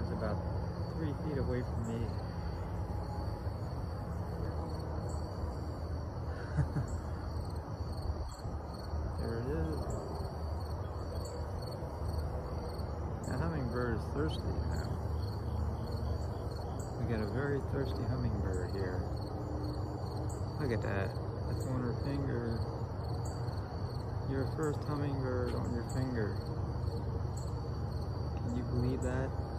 bird's about 3 feet away from me. There it is. The hummingbird is thirsty now. We got a very thirsty hummingbird here. Look at that. That's on her finger. Your first hummingbird on your finger. Can you believe that?